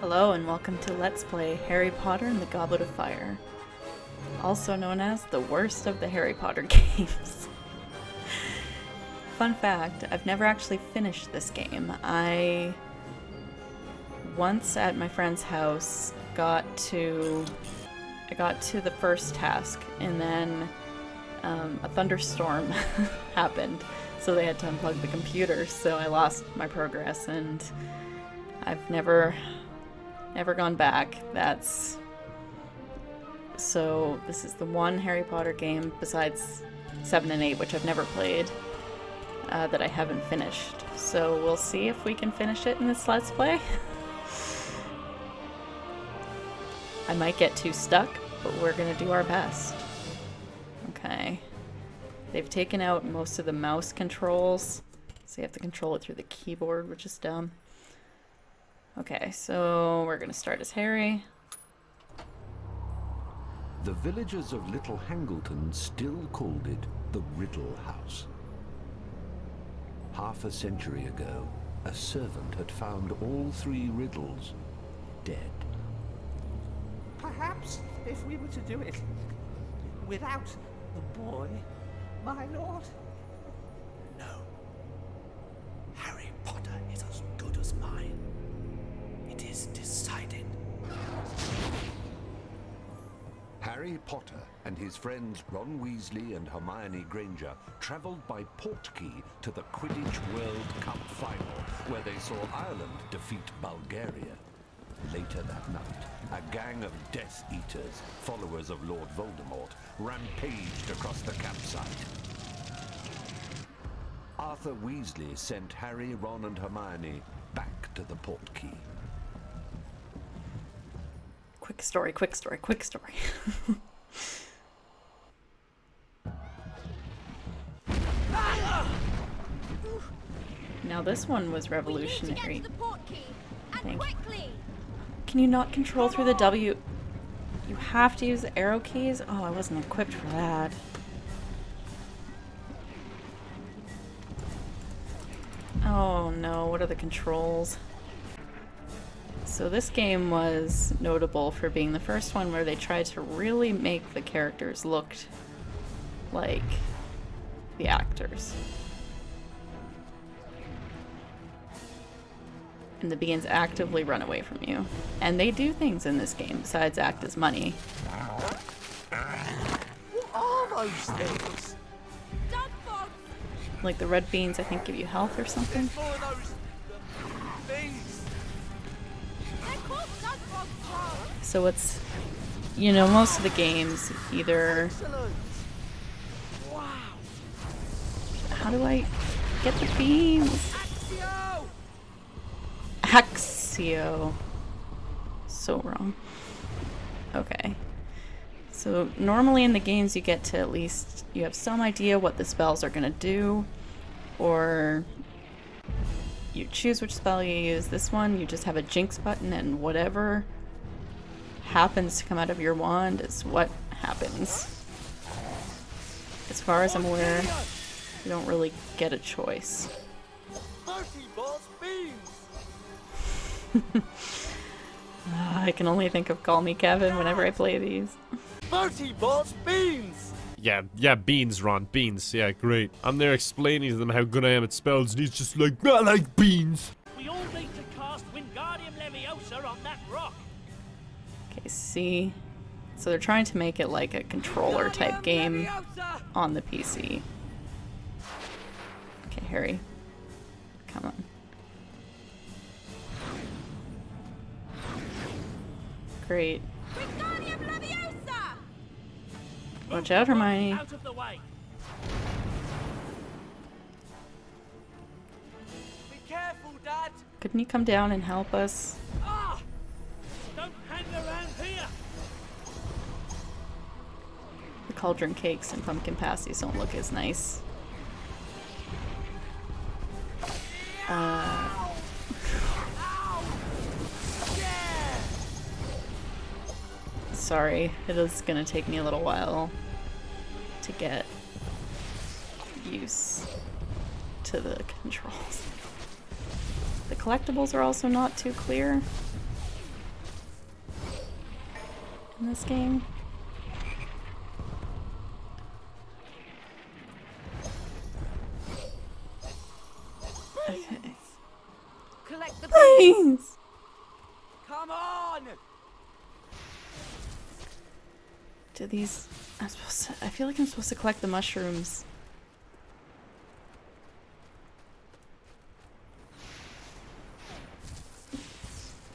Hello and welcome to Let's Play Harry Potter and the Goblet of Fire, also known as the worst of the Harry Potter games. Fun fact, I've never actually finished this game. I once at my friend's house I got to the first task and then a thunderstorm happened, so they had to unplug the computer, so I lost my progress and I've never gone back. So this is the one Harry Potter game besides 7 and 8, which I've never played, that I haven't finished. So we'll see if we can finish it in this Let's Play. I might get too stuck, but we're gonna do our best. Okay. They've taken out most of the mouse controls, so you have to control it through the keyboard, which is dumb. Okay, so we're gonna start as Harry. The villagers of Little Hangleton still called it the Riddle House. Half a century ago, a servant had found all 3 riddles dead. Perhaps if we were to do it without the boy, my lord. No. Harry Potter is as good as mine. It is decided. Harry Potter and his friends Ron Weasley and Hermione Granger travelled by Portkey to the Quidditch World Cup final, where they saw Ireland defeat Bulgaria. Later that night, a gang of Death Eaters, followers of Lord Voldemort, rampaged across the campsite. Arthur Weasley sent Harry, Ron and Hermione back to the Portkey. Quick story, quick story, quick story. Now this one was revolutionary. Can you not control through the W? You have to use the arrow keys? Oh, I wasn't equipped for that. Oh no, what are the controls? So this game was notable for being the first one where they tried to really make the characters look like the actors. And the beings actively run away from you. And they do things in this game besides act as money. What are those things? Like the red beans, I think, give you health or something. So it's, you know, most of the games either... How do I get the beans? Axio. So wrong. Okay. So normally in the games you get to at least, you have some idea what the spells are gonna do, or you choose which spell you use. This one, you just have a jinx button and whatever happens to come out of your wand is what happens. As far as I'm aware, you don't really get a choice. Bertie Bott's Beans. I can only think of Call Me Kevin whenever I play these. Bertie Bott's Beans. Yeah, beans, Ron, beans. Yeah, great. I'm there explaining to them how good I am at spells, and he's just like, I like beans. We all need to cast Wingardium Leviosa on that rock. Okay, see? So they're trying to make it like a controller-type game on the PC. Okay, Harry. Come on. Great. Wingardium Leviosa! Watch out, Hermione. Out of the way. Be careful, Dad. Couldn't you come down and help us? Ah! Don't hang around here. The Cauldron Cakes and Pumpkin Passies don't look as nice. Ow. Ow. Yeah. Sorry, it is gonna take me a little while to get used to the controls. The collectibles are also not too clear. in this game. Okay. Collect the beans! Come on! Do these... I'm supposed to... I feel like I'm supposed to collect the mushrooms.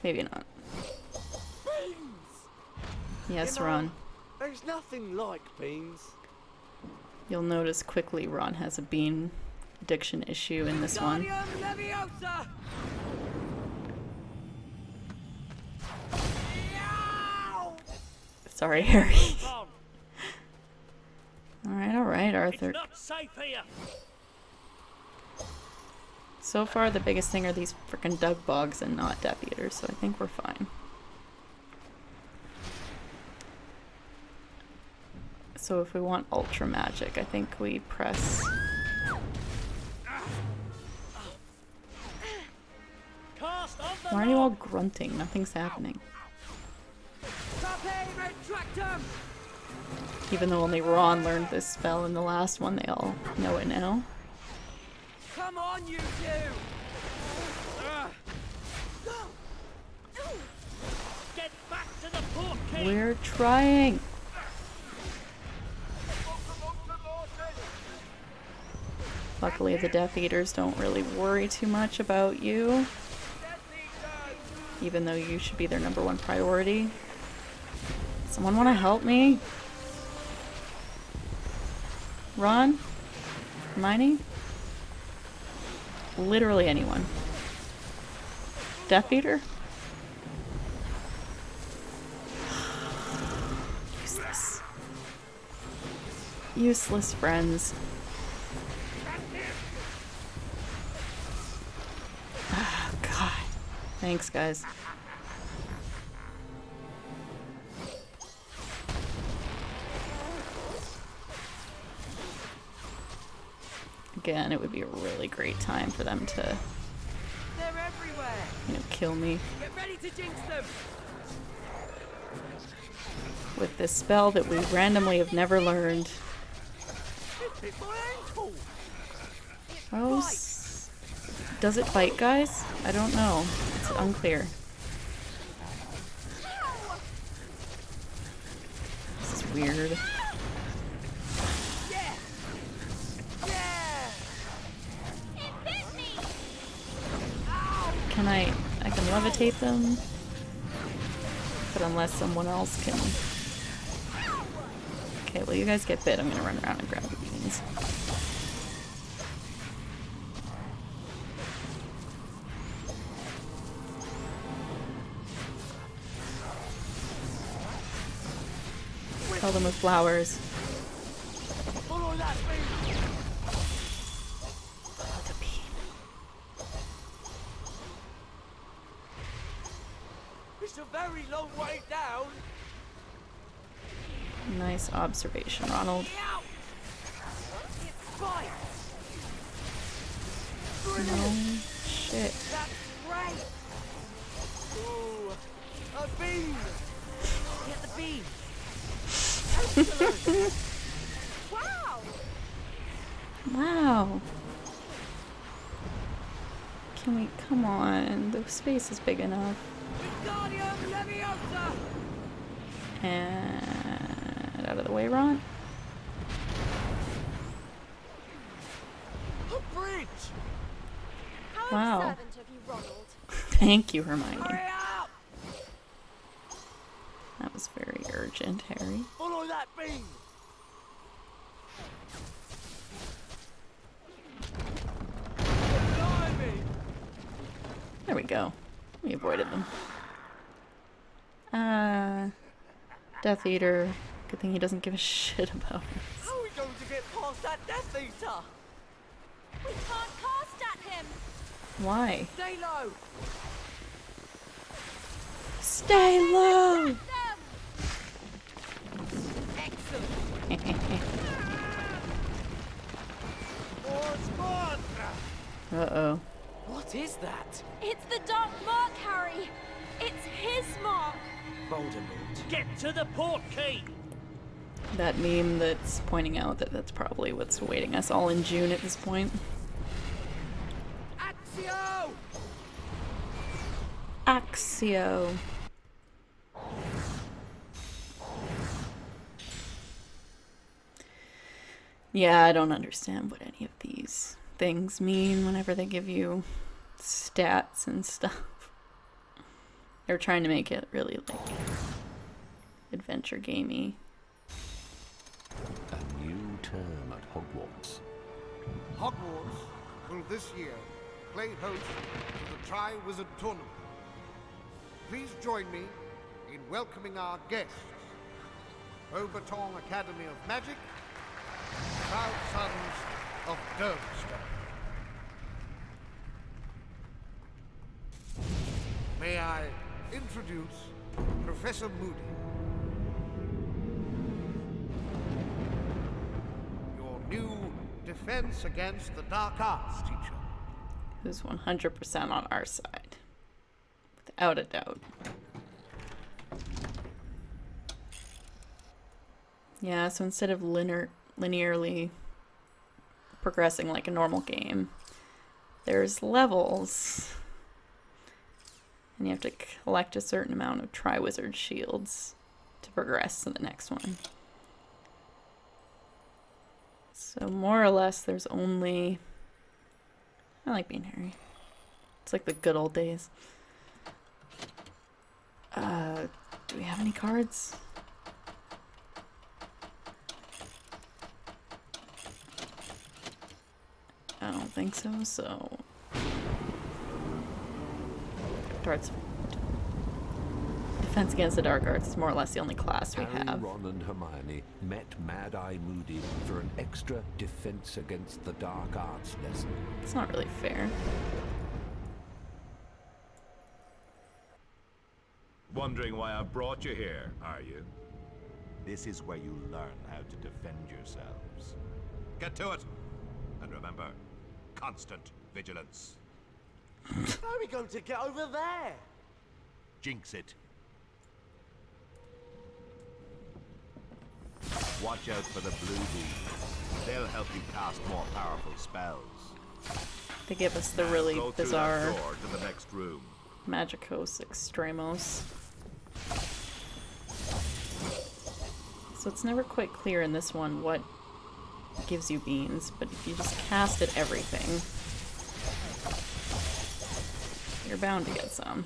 Maybe not. Beans! Yes, you know, Ron. There's nothing like beans. You'll notice quickly Ron has a bean addiction issue in this one. Sorry, Harry. Alright, Arthur. It's not safe here. So far, the biggest thing are these frickin' Dug Bogs and not Death Eaters, so I think we're fine. So if we want Ultra Magic, I think we press... Why are you all grunting? Nothing's happening. Even though only Ron learned this spell in the last one, they all know it now. Come on, you two! Get back to the Portkey! We're trying! Luckily, the Death Eaters don't really worry too much about you, even though you should be their #1 priority. Someone want to help me? Ron? Hermione? Literally anyone. Death Eater? Useless. Useless friends. Oh, God. Thanks, guys. Again, it would be a really great time for them to, you know, kill me. Get ready to jinx them. With this spell that we randomly have never learned. Oh, does it bite, guys? I don't know. It's unclear. This is weird. Can I can levitate them, but unless someone else can... Okay, well you guys get bit, I'm gonna run around and grab the beans. Kill them with flowers. Nice observation, Ronald. No shit. Wow. Can we? Come on. The space is big enough. And out of the way, Ron. Wow. Thank you, Hermione. That was very urgent, Harry. Follow that beam. There we go. We avoided them. Death Eater. Good thing he doesn't give a shit about us. How are we going to get past that Death Eater? We can't cast at him. Why? Stay low. Stay low. Excellent. Uh oh. What is that? It's the Dark Mark, Harry. It's his mark. Voldemort. Get to the Portkey. That meme that's pointing out that that's probably what's awaiting us all in June at this point. Axio. Axio. Yeah, I don't understand what any of these things mean whenever they give you stats and stuff. They're trying to make it really, like, adventure gamey. A new term at Hogwarts. Hogwarts will this year play host to the Tri-Wizard Tournament. Please join me in welcoming our guests. Beauxbatons Academy of Magic, proud sons of Durmstrang. May I introduce Professor Moody. Your new Defense Against the Dark Arts teacher. Who's 100% on our side. Without a doubt. Yeah, so instead of linearly progressing like a normal game, there's levels, and you have to collect a certain amount of Triwizard shields to progress to the next one. So more or less there's only... I like being Harry. It's like the good old days. Do we have any cards? I don't think so, so... Darts. Defense Against the Dark Arts is more or less the only class we have. Harry, Ron, and Hermione met Mad-Eye Moody for an extra Defense Against the Dark Arts lesson. It's not really fair. Wondering why I brought you here, are you? This is where you learn how to defend yourselves. Get to it! And remember, constant vigilance. How are we going to get over there? Jinx it. Watch out for the blue beams. They'll help you cast more powerful spells. They give us the really bizarre door to the next room. Magicos Extremos. So it's never quite clear in this one what gives you beans, but if you just cast at everything, you're bound to get some.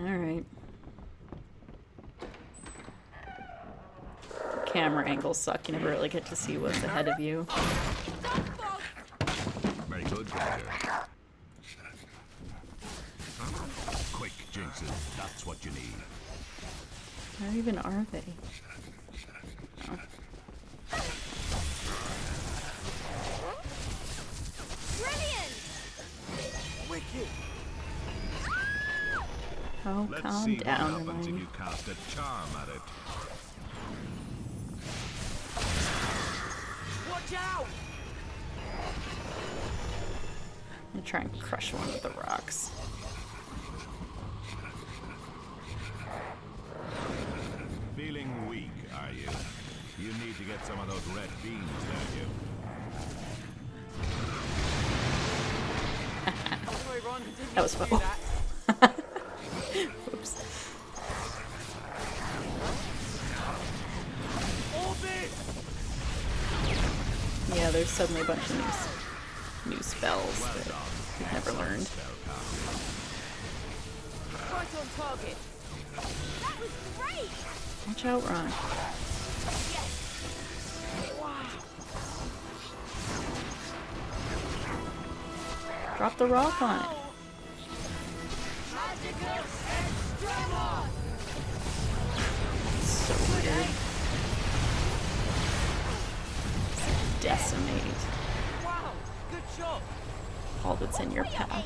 Alright. Camera angles suck, you never really get to see what's ahead of you. Very good, Roger. Quick, Jinxes, that's what you need. Where even are they? Oh. Brilliant! Wicked! Oh, let's calm down. What happens if you cast a charm at it. Watch out! I'm gonna try and crush one of the rocks. Feeling weak, are you? You need to get some of those red beans, don't you? That was fun. Oops. Yeah, there's suddenly a bunch of new spells that we've never learned. Right on target. That was great. Watch out, Ron. Yes. Wow. Drop the rock on it. So weird. Decimate. Wow, good job. All that's in your path.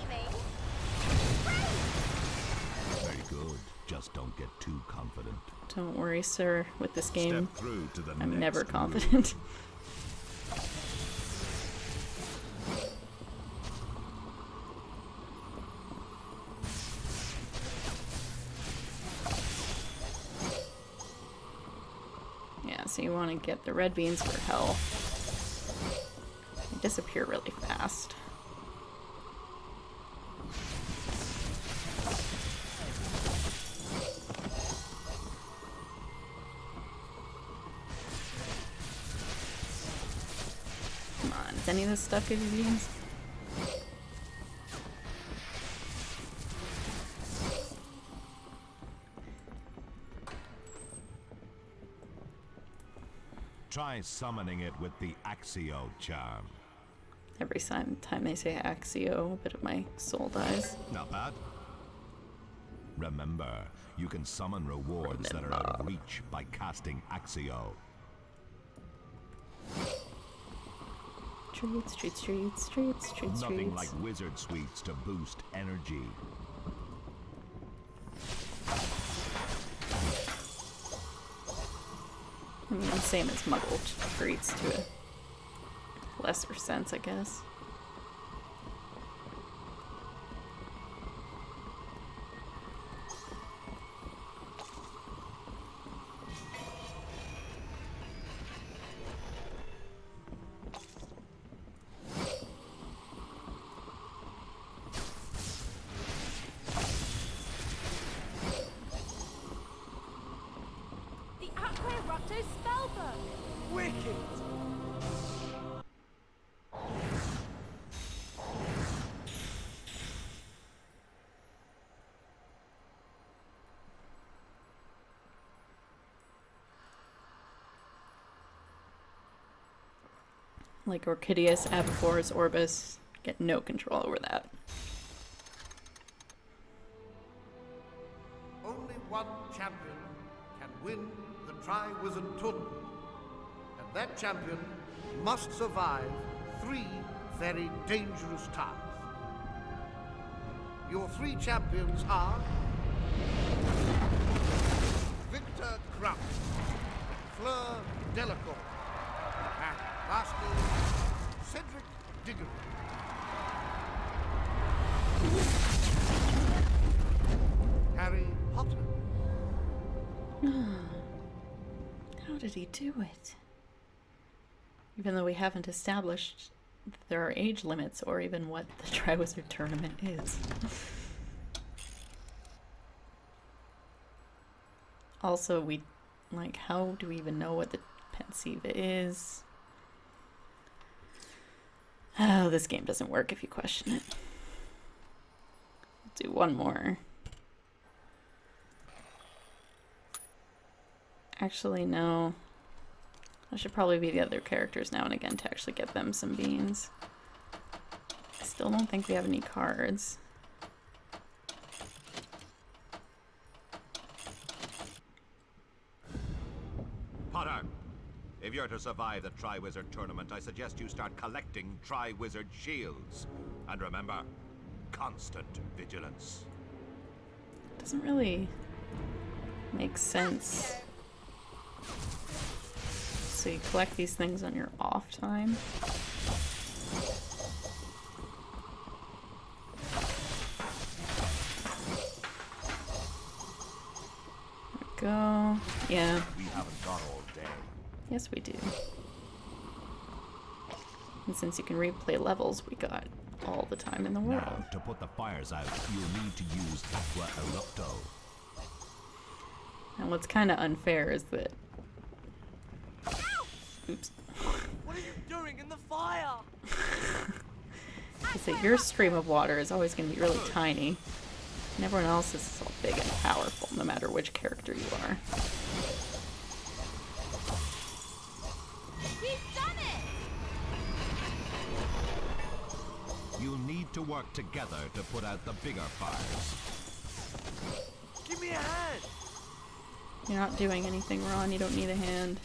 Very good. Just don't get too confident. Don't worry, sir. With this game, I'm never confident. so you want to get the red beans for health. They disappear really fast. Come on, is any of this stuff good beans? Try summoning it with the Axio charm. Every time they say Axio, a bit of my soul dies. Not bad. Remember, you can summon rewards that are out of reach by casting Axio. Treats, treats, treats, treats, treats. Nothing like wizard sweets to boost energy. I mean, the same as muggle treats to a lesser sense, I guess. Like Orchideus, Abiforus, Orbis, get no control over that. Only one champion can win the Tri-Wizard Tournament, and that champion must survive 3 very dangerous times. Your 3 champions are Victor Krum, Fleur Delacour, and lastly, Cedric Diggory. Harry Potter. How did he do it? Even though we haven't established that there are age limits or even what the Triwizard Tournament is. Also, we, like, how do we even know what the Pensieve is? Oh, this game doesn't work if you question it. I'll do one more. Actually, no. I should probably be the other characters now and again to actually get them some beans. I still don't think we have any cards. Potter! If you're to survive the Tri-Wizard Tournament, I suggest you start collecting Tri-Wizard Shields. And remember, constant vigilance. Doesn't really make sense. So you collect these things on your off time. There we go. Yeah. We haven't gone all day. Yes, we do. And since you can replay levels, we got all the time in the world. Now, to put the fires out, you'll need to use Aqua Eructo. And what's kind of unfair is that... Oops. What are you doing in the fire? Is that your stream of water is always going to be really tiny, and everyone else's is all big and powerful, no matter which character you are. You'll need to work together to put out the bigger fires. Give me a hand! You're not doing anything, Ron. You don't need a hand.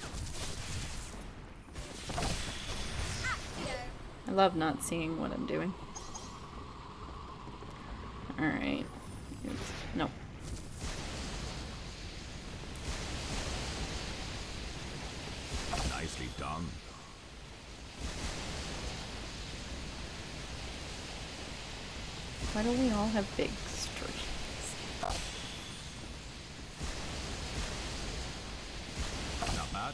I love not seeing what I'm doing. Alright. Nope. Nicely done. Why don't we all have big streams? Not bad.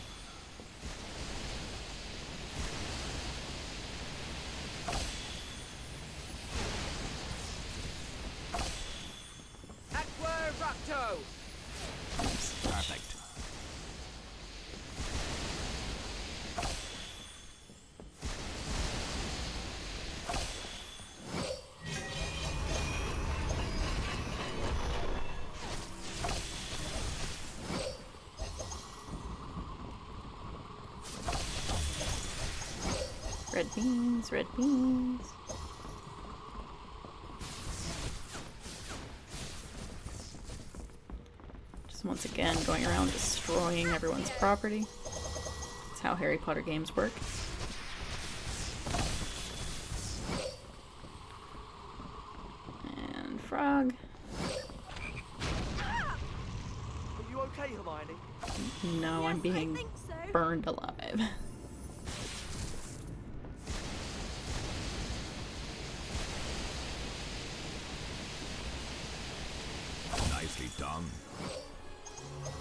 Red beans, red beans. Just once again going around destroying everyone's property. That's how Harry Potter games work. And frog. Are you okay, Hermione? No, yes, I'm being burned alive.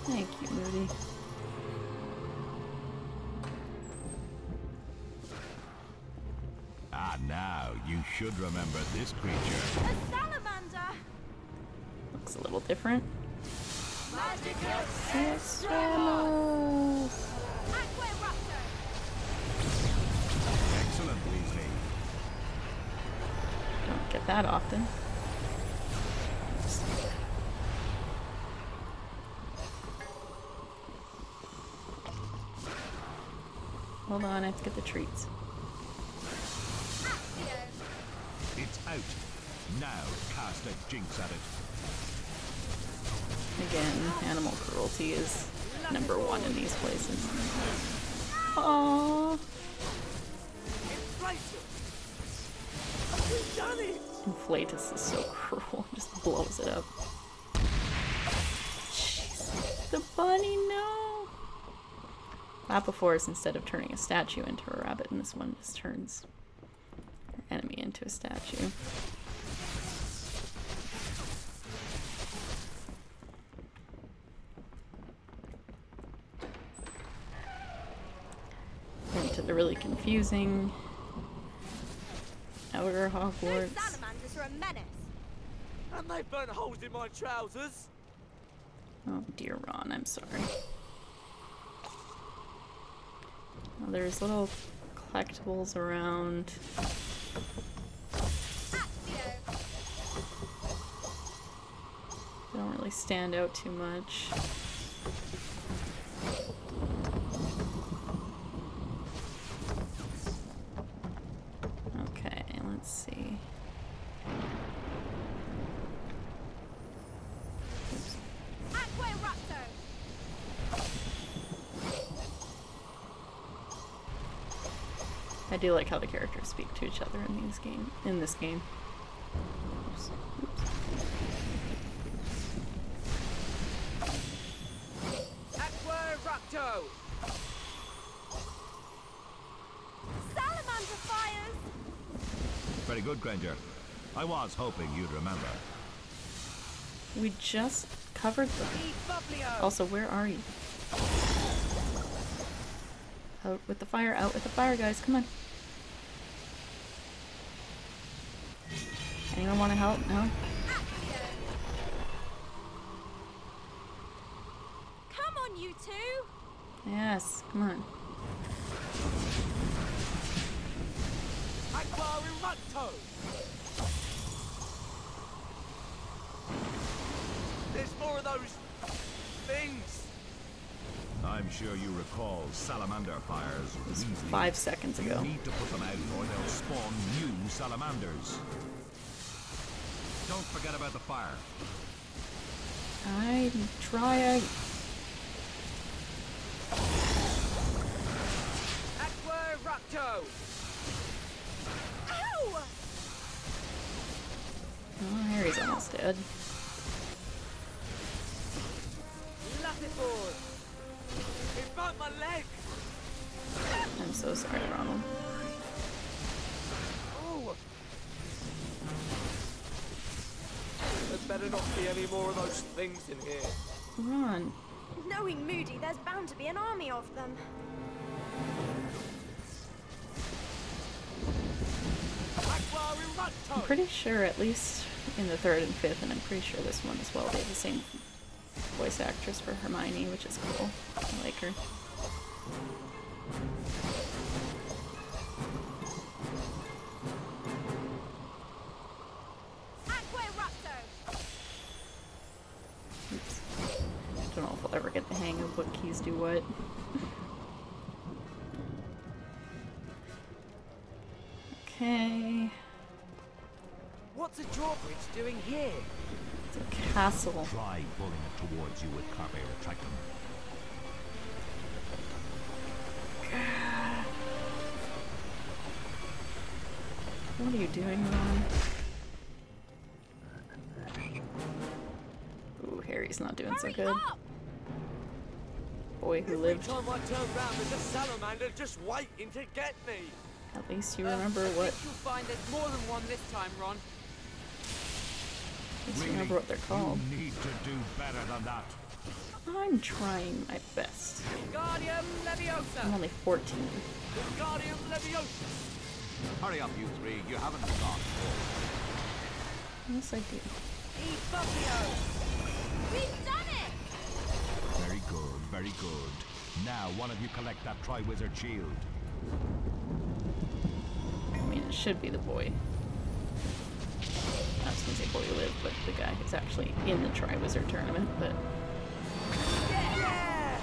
Thank you, Moody. Ah, now you should remember this creature. A salamander. Looks a little different. Magical Extremos. Aqua Eructo. Excellent, Weasley. Don't get that often. Hold on, I have to get the treats. It's out. Now cast a jinx at it. Again, animal cruelty is number one in these places. Aww. Inflatus is so cruel. It just blows it up. Jeez. The bunny, no! Lapaforce, instead of turning a statue into a rabbit, and this one just turns her enemy into a statue. Went to the really confusing outer Hogwarts. Those salamanders are a menace. And they burn holes in my trousers. Oh dear, Ron, I'm sorry. Well, there's little collectibles around. They don't really stand out too much. Okay, let's see. I do like how the characters speak to each other in these game in this game. Oops. Oops. Aqua Eructo. Salamander fires. Very good, Granger. I was hoping you'd remember. We just covered them. Also, where are you? Out with the fire, guys, come on. Anyone want to help? No? Come on, you two! Yes, come on. Aqua Eructo! There's more of those things! I'm sure you recall salamander fires. 5 seconds ago. You need to put them out or they'll spawn new salamanders. Don't forget about the fire. I'm trying. Aqua Eructo. Ow! Oh, Harry's almost dead. Lapaforce. It burnt my leg. I'm so sorry, Ronald. Oh. There better not be any more of those things in here. Ron. Knowing Moody, there's bound to be an army of them. I'm pretty sure, at least in the third and fifth, and I'm pretty sure this one as well, they have the same voice actress for Hermione, which is cool. I like her. Aqua Eructo. Oops. Don't know if I'll ever get the hang of what keys do what. Okay. What's a drawbridge doing here? It's a castle. Try pulling it towards you with Carpe Retractum. God. What are you doing, Ron? Ooh, Harry's not doing so good. Boy who lived. Every time I turn round, there's a salamander just waiting to get me. At least you remember what. You'll find there's more than one this time, Ron. At least remember what they're called. You need to do better than that. I'm trying my best. Wingardium Leviosa. I'm only 14. Wingardium Leviosa. Hurry up, you three. You haven't got. Yes, I do. Ebuffio. We've done it. Very good, very good. Now one of you collect that Triwizard Shield. I mean, it should be the boy. I was gonna say boy who lived, but the guy who's actually in the Triwizard tournament, but... Yeah!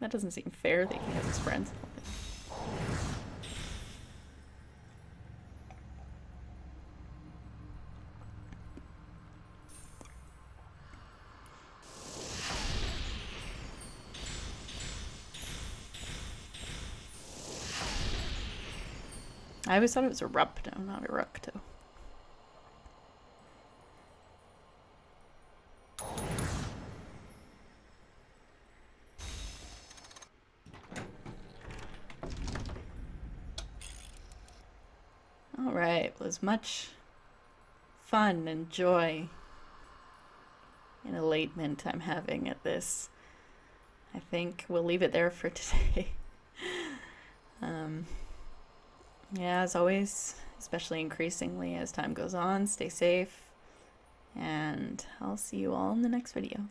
That doesn't seem fair that he has his friends. I always thought it was Erupto, not Eructo. Alright, it was much fun and joy and elatement I'm having at this. I think we'll leave it there for today. Yeah, as always, especially increasingly as time goes on, stay safe, and I'll see you all in the next video.